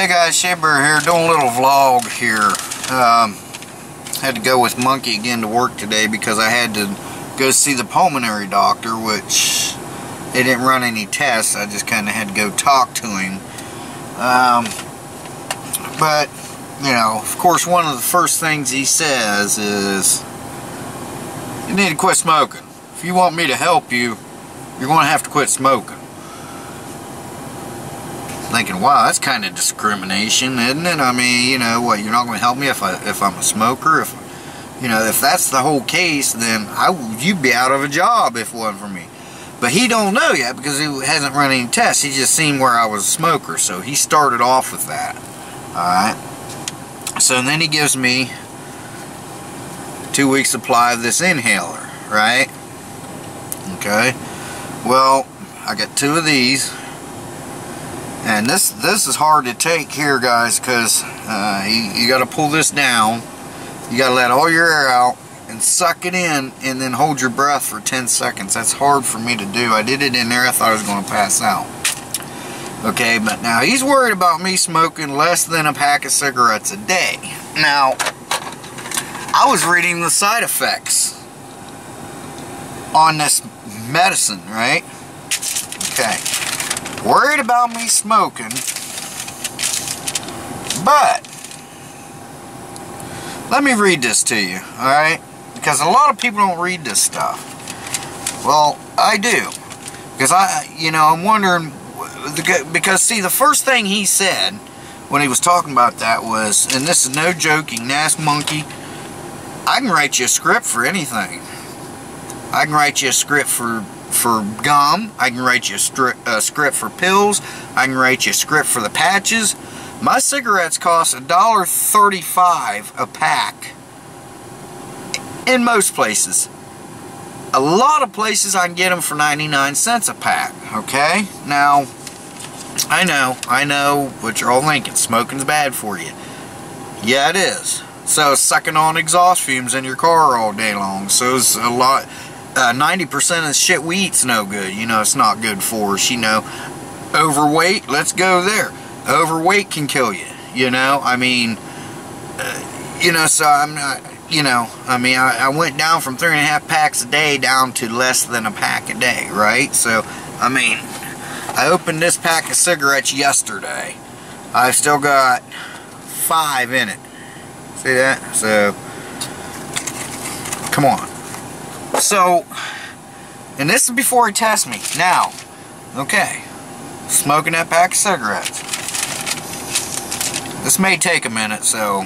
Hey guys, Shaber here, doing a little vlog here. Had to go with Monkey again to work today because I had to go see the pulmonary doctor, which they didn't run any tests. I just kind of had to go talk to him. But, you know, of course one of the first things he says is, you need to quit smoking. If you want me to help you, you're going to have to quit smoking. Thinking, wow, that's kind of discrimination, isn't it? I mean, you know, what, you're not going to help me if I'm a smoker? If, you know, if that's the whole case, then you'd be out of a job if it wasn't for me. But he don't know yet because he hasn't run any tests. He just seen where I was a smoker, so he started off with that. Alright, so then he gives me a 2-week supply of this inhaler, right? Okay, well, I got 2 of these. And this is hard to take here, guys, because you got to pull this down. You got to let all your air out and suck it in and then hold your breath for 10 seconds. That's hard for me to do. I did it in there. I thought I was going to pass out. Okay, but now he's worried about me smoking less than a pack of cigarettes a day. Now, I was reading the side effects on this medicine, right? Okay. Worried about me smoking, but let me read this to you, alright? Because a lot of people don't read this stuff. Well, I do. Because I'm wondering, because see, the first thing he said when he was talking about that was, and this is no joking, Nas Monkey, I can write you a script for anything. I can write you a script for gum, I can write you a script for pills, I can write you a script for the patches. My cigarettes cost $1.35 a pack in most places. A lot of places I can get them for 99 cents a pack, okay? Now, I know what you're all thinking, smoking's bad for you. Yeah, it is. So it's sucking on exhaust fumes in your car all day long, so it's a lot. 90% of the shit we eat's no good. You know, it's not good for us, you know. Overweight, let's go there. Overweight can kill you, you know. I mean, you know, so I'm not, you know, I mean, I went down from 3.5 packs a day down to less than a pack a day, right? So, I mean, I opened this pack of cigarettes yesterday. I've still got 5 in it. See that? So, come on. So, and this is before he tests me. Now, okay, smoking that pack of cigarettes. This may take a minute, so.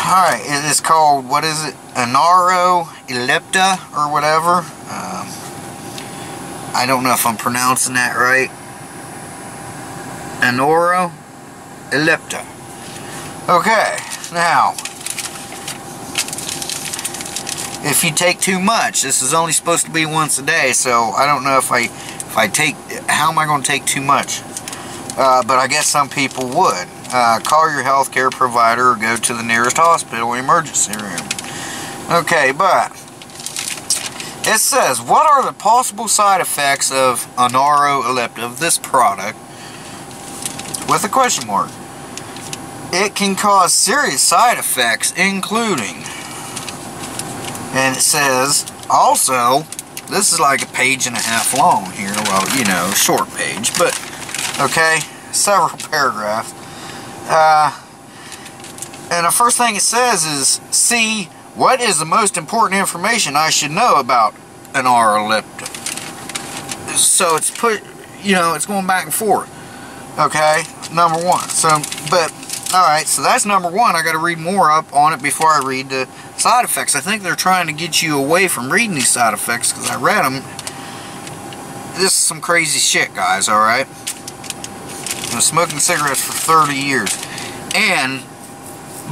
Alright, it is called, what is it? Anoro Ellipta or whatever. I don't know if I'm pronouncing that right. Anoro Ellipta. Okay, now. If you take too much, this is only supposed to be once a day, so I don't know if I take, how am I going to take too much? But I guess some people would. Call your healthcare provider or go to the nearest hospital emergency room. Okay, but it says, what are the possible side effects of Anoro Ellipta, of this product, with a question mark? It can cause serious side effects, including. And it says, also, this is like a page-and-a-half long here. Well, you know, short page, but, okay, several paragraphs. And the first thing it says is, see, what is the most important information I should know about Anoro Ellipta? So it's put, you know, it's going back and forth. Okay, number one. So, but, alright, so that's number one. I got to read more up on it before I read the side effects. I think they're trying to get you away from reading these side effects because I read them. This is some crazy shit, guys, alright? I've been smoking cigarettes for 30 years. And,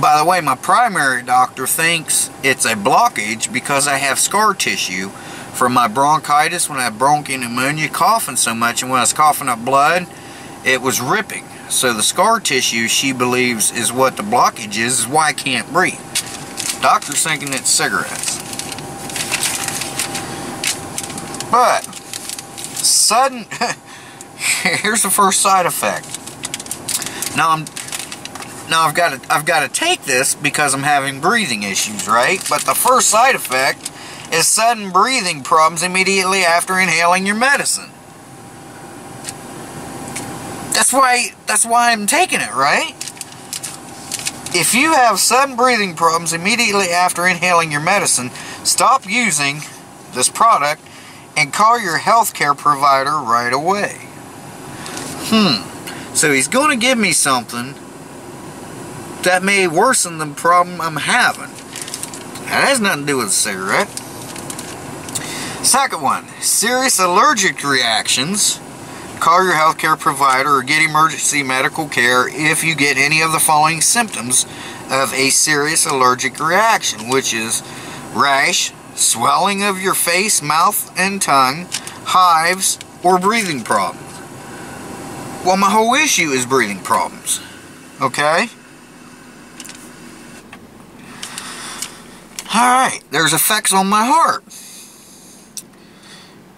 by the way, my primary doctor thinks it's a blockage because I have scar tissue from my bronchitis when I had bronchial pneumonia, coughing so much, and when I was coughing up blood, it was ripping. So the scar tissue, she believes, is what the blockage is why I can't breathe. Doctor's thinking it's cigarettes. But, sudden, here's the first side effect. Now I've got to take this because I'm having breathing issues, right? But the first side effect is sudden breathing problems immediately after inhaling your medicine. That's why I'm taking it, right? If you have sudden breathing problems immediately after inhaling your medicine, stop using this product and call your healthcare provider right away. So he's going to give me something that may worsen the problem I'm having. That has nothing to do with a cigarette. Second one, serious allergic reactions. Call your healthcare provider or get emergency medical care if you get any of the following symptoms of a serious allergic reaction, which is rash, swelling of your face, mouth, and tongue, hives, or breathing problems. Well, my whole issue is breathing problems, okay? Alright, there's effects on my heart.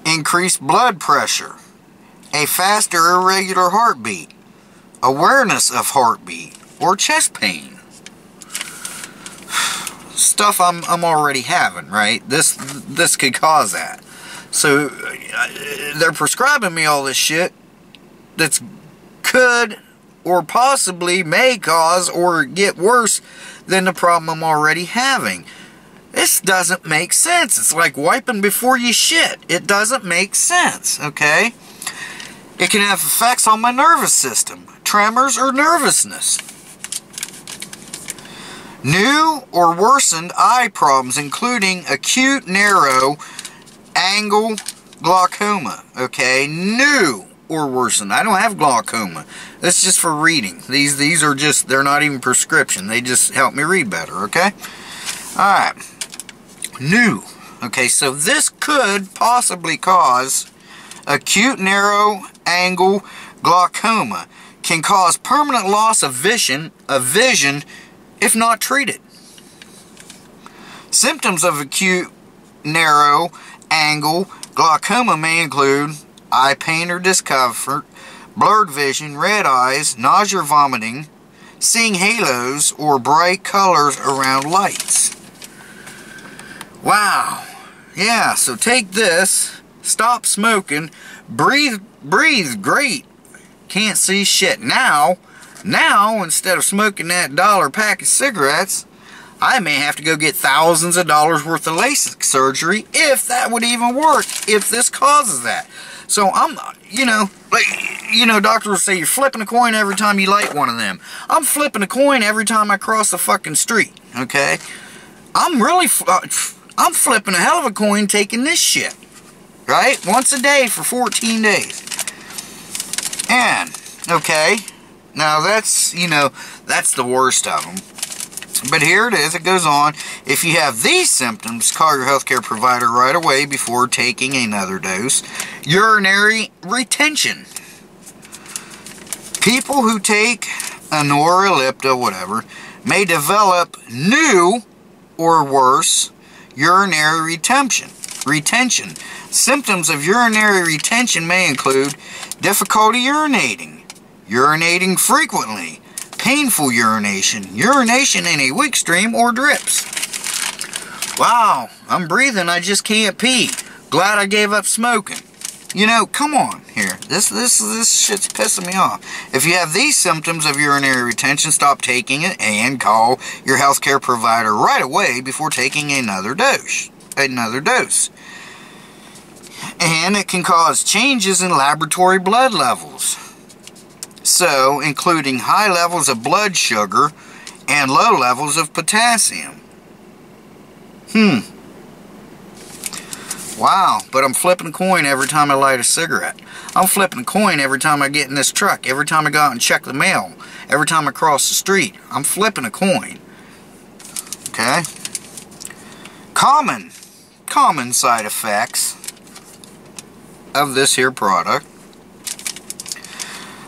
Increased blood pressure, a faster irregular heartbeat, awareness of heartbeat, or chest pain. Stuff I'm already having, right? This could cause that. So they're prescribing me all this shit that's could or possibly may cause or get worse than the problem I'm already having. This doesn't make sense. It's like wiping before you shit. It doesn't make sense, okay? It can have effects on my nervous system, tremors or nervousness. New or worsened eye problems, including acute narrow angle glaucoma, okay? New or worsened. I don't have glaucoma. That's just for reading. These are just, they're not even prescription. They just help me read better, okay? Alright. New. Okay, so this could possibly cause acute narrow angle glaucoma, can cause permanent loss of vision if not treated. Symptoms of acute narrow angle glaucoma may include eye pain or discomfort, blurred vision, red eyes, nausea or vomiting, seeing halos or bright colors around lights. Wow. Yeah, so take this, stop smoking, breathe great, can't see shit. Now instead of smoking that dollar pack of cigarettes, I may have to go get thousands of dollars worth of LASIK surgery, if that would even work, if this causes that. So I'm, doctors will say you're flipping a coin every time you light one of them. I'm flipping a coin every time I cross the fucking street, okay? I'm flipping a hell of a coin taking this shit, right? Once a day for 14 days. And, okay, now that's, that's the worst of them. But here it is, it goes on. If you have these symptoms, call your healthcare provider right away before taking another dose. Urinary retention. People who take Anoro Ellipta, whatever, may develop new or worse urinary retention. Symptoms of urinary retention may include difficulty urinating, urinating frequently, painful urination, urination in a weak stream or drips. Wow, I'm breathing, I just can't pee. Glad I gave up smoking. Come on here. This shit's pissing me off. If you have these symptoms of urinary retention, stop taking it and call your healthcare provider right away before taking another dose. And it can cause changes in laboratory blood levels. So, including high levels of blood sugar and low levels of potassium. Wow, but I'm flipping a coin every time I light a cigarette. I'm flipping a coin every time I get in this truck, every time I go out and check the mail, every time I cross the street. I'm flipping a coin. Okay? Common side effects of this here product.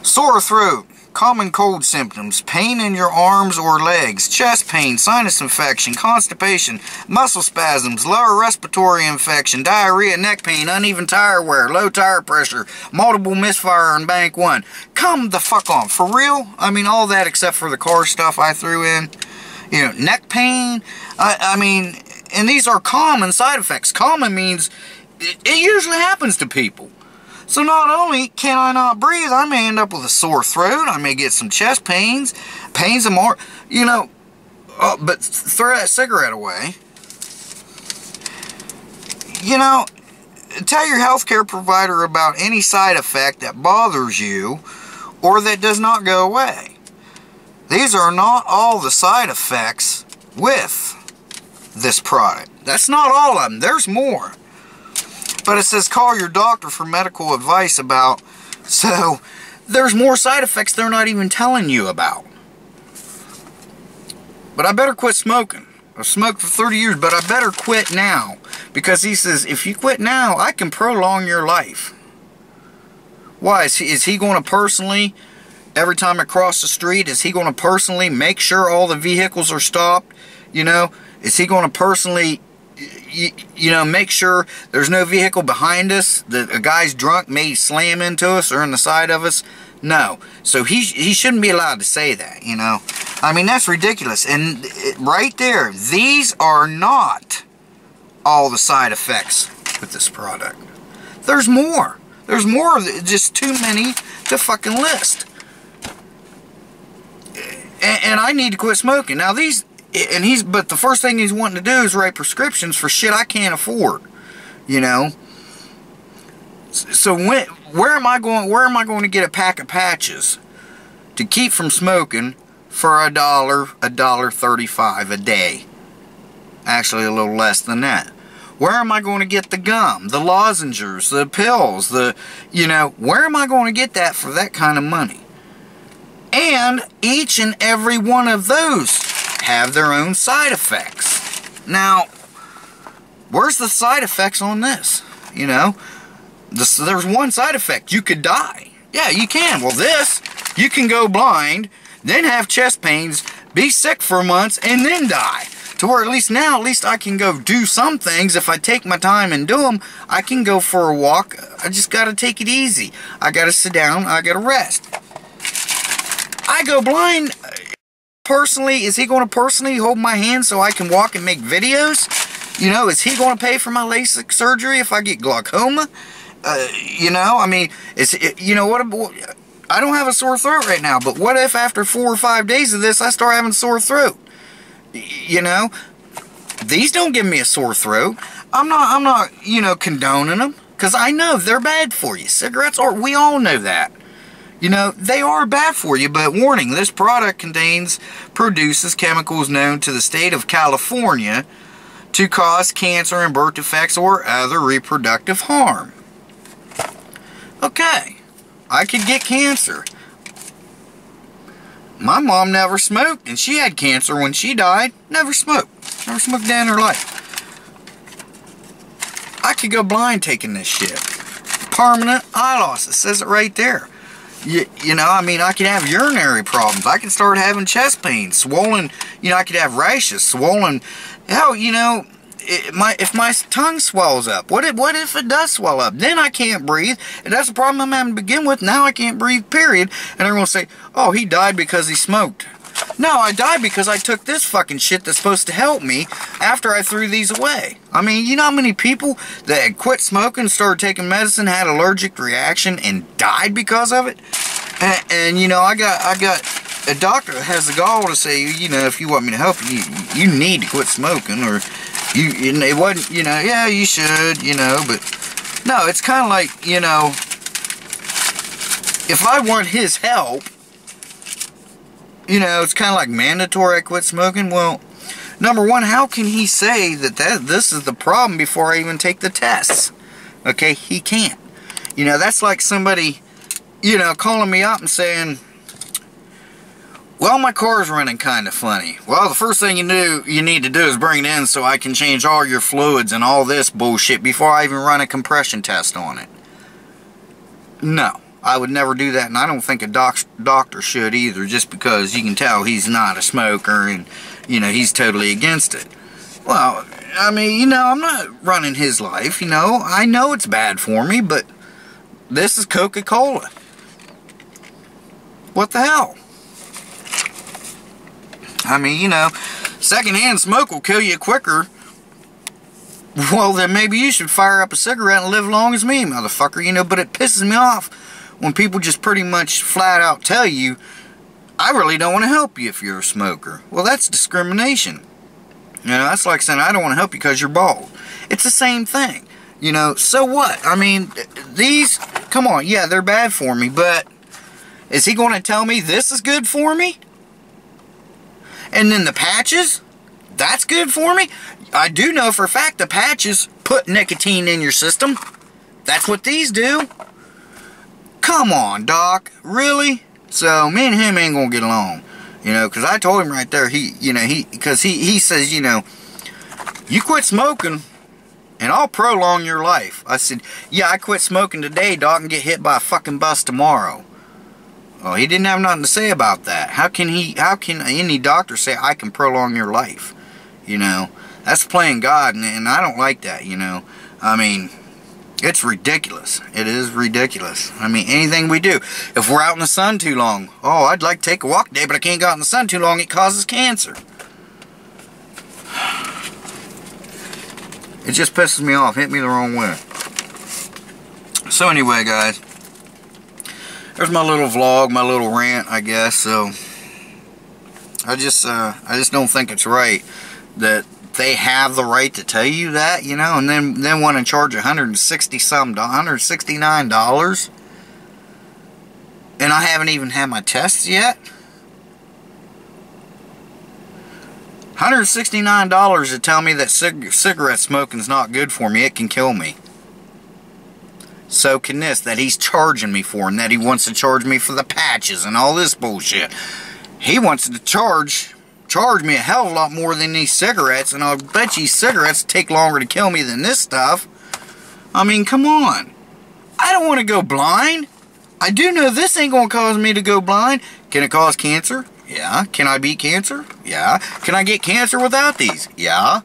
Sore throat, Common cold symptoms: pain in your arms or legs, chest pain, sinus infection, constipation, muscle spasms, lower respiratory infection, diarrhea, neck pain, uneven tire wear, low tire pressure, multiple misfire on bank one. Come the fuck on, for real? I mean, all that except for the car stuff I threw in. You know, neck pain, I mean, and these are common side effects. Common means it usually happens to people. So not only can I not breathe, I may end up with a sore throat, I may get some chest pains, pains and more, you know, but throw that cigarette away. You know, tell your healthcare provider about any side effect that bothers you or that does not go away. These are not all the side effects with this product. That's not all of them, there's more. But it says call your doctor for medical advice about, so there's more side effects they're not even telling you about. But I better quit smoking. I've smoked for 30 years, but I better quit now. Because he says, if you quit now, I can prolong your life. Why? Is he going to personally, every time I cross the street, is he going to personally make sure all the vehicles are stopped? You know, is he going to personally... You know, make sure there's no vehicle behind us, that a guy's drunk may slam into us or in the side of us? No. So he shouldn't be allowed to say that, you know. I mean, that's ridiculous. And right there, these are not all the side effects with this product. There's more. There's more. Just too many to fucking list. And I need to quit smoking. Now, these... And but the first thing he's wanting to do is write prescriptions for shit I can't afford, you know. So where am I going to get a pack of patches to keep from smoking for $1.35 a day? Actually, a little less than that. Where am I going to get the gum, the lozenges, the pills, the, you know, where am I going to get that for that kind of money? And each and every one of those have their own side effects. Now, where's the side effects on this? You know, there's one side effect. You could die. Yeah, you can. Well, this, you can go blind, then have chest pains, be sick for months, and then die. To where at least I can go do some things. If I take my time and do them, I can go for a walk. I just got to take it easy. I got to sit down. I got to rest. I go blind... Personally, is he going to personally hold my hand so I can walk and make videos? You know, is he going to pay for my LASIK surgery if I get glaucoma? You know, I mean, you know what? I don't have a sore throat right now, but what if after 4 or 5 days of this I start having a sore throat? You know, these don't give me a sore throat. I'm not, you know, condoning them, because I know they're bad for you. Cigarettes are. We all know that. You know, they are bad for you, but warning, this product produces chemicals known to the state of California to cause cancer and birth defects or other reproductive harm. Okay, I could get cancer. My mom never smoked, and she had cancer when she died. Never smoked. Never smoked a day in her life. I could go blind taking this shit. Permanent eye loss. It says it right there. You know, I mean, I could have urinary problems. I could start having chest pain, swollen, you know, I could have rashes, swollen. Hell, you know, if my tongue swells up, what if it does swell up? Then I can't breathe, and that's the problem I'm having to begin with. Now I can't breathe, period. And they're going to say, oh, he died because he smoked. No, I died because I took this fucking shit that's supposed to help me after I threw these away. I mean, you know how many people that had quit smoking, started taking medicine, had an allergic reaction, and died because of it? And you know, I got a doctor that has the gall to say, you know, if you want me to help you, you need to quit smoking, or you it wasn't, you know, yeah, you should, you know, but no, it's kind of like, you know, if I want his help, you know, it's kind of like mandatory I quit smoking. Well, number one, how can he say that this is the problem before I even take the tests? Okay, he can't. You know, that's like somebody, you know, calling me up and saying, well, my car's running kind of funny. Well, the first thing you need to do is bring it in so I can change all your fluids and all this bullshit before I even run a compression test on it. No. I would never do that, and I don't think a doctor should either, just because you can tell he's not a smoker and, you know, he's totally against it. Well, I mean, you know, I'm not running his life, you know. I know it's bad for me, but this is Coca-Cola. What the hell? I mean, you know, secondhand smoke will kill you quicker. Well, then maybe you should fire up a cigarette and live long as me, motherfucker, you know. But it pisses me off when people just pretty much flat out tell you, I really don't want to help you if you're a smoker. Well, that's discrimination. You know, that's like saying, I don't want to help you because you're bald. It's the same thing. You know, so what? I mean, these, come on, yeah, they're bad for me, but is he going to tell me this is good for me? And then the patches, that's good for me? I do know for a fact the patches put nicotine in your system. That's what these do. Come on, Doc. Really? So me and him ain't going to get along. You know, because I told him right there, he says, you know, you quit smoking and I'll prolong your life. I said, yeah, I quit smoking today, Doc, and get hit by a fucking bus tomorrow. Well, he didn't have nothing to say about that. How can any doctor say I can prolong your life? You know, that's playing God, and I don't like that, you know. I mean, it's ridiculous. It is ridiculous. I mean, anything we do. If we're out in the sun too long, oh, I'd like to take a walk today, but I can't go out in the sun too long. It causes cancer. It just pisses me off. Hit me the wrong way. So anyway, guys, there's my little vlog, my little rant, I guess. So I just don't think it's right that they have the right to tell you that, you know, and then want to charge $169, and I haven't even had my tests yet. $169 to tell me that cigarette smoking's not good for me, it can kill me. So can this, that he's charging me for, and that he wants to charge me for the patches and all this bullshit. He wants to charge me a hell of a lot more than these cigarettes, and I'll bet you cigarettes take longer to kill me than this stuff. I mean, come on. I don't want to go blind. I do know this ain't going to cause me to go blind. Can it cause cancer? Yeah. Can I beat cancer? Yeah. Can I get cancer without these? Yeah.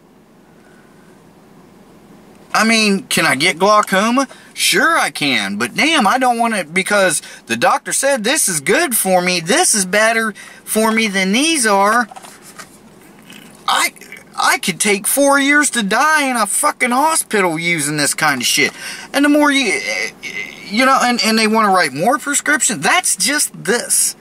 I mean, can I get glaucoma? Sure I can, but damn, I don't want it because the doctor said this is good for me, this is better for me than these are. I could take 4 years to die in a fucking hospital using this kind of shit. And the more you know, and they want to write more prescriptions. That's just this.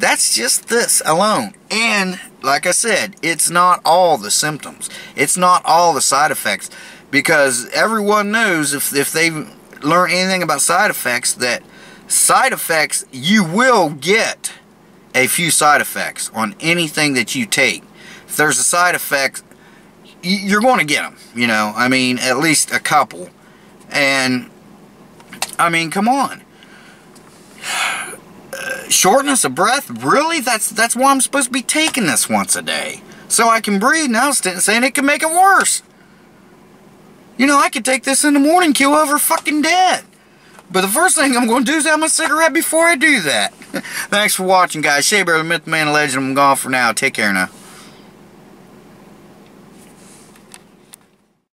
That's just this alone. And like I said, it's not all the symptoms. It's not all the side effects. Because everyone knows, if they've learned anything about side effects, that side effects, you will get a few side effects on anything that you take. If there's a side effect, you're going to get them, you know. I mean, at least a couple. And, I mean, come on. Shortness of breath? Really? That's why I'm supposed to be taking this once a day. So I can breathe. Now it's saying it can make it worse. You know, I could take this in the morning, kill over fucking dead. But the first thing I'm going to do is have my cigarette before I do that. Thanks for watching, guys. Shea Bear, the Myth, Man, Legend. I'm gone for now. Take care now.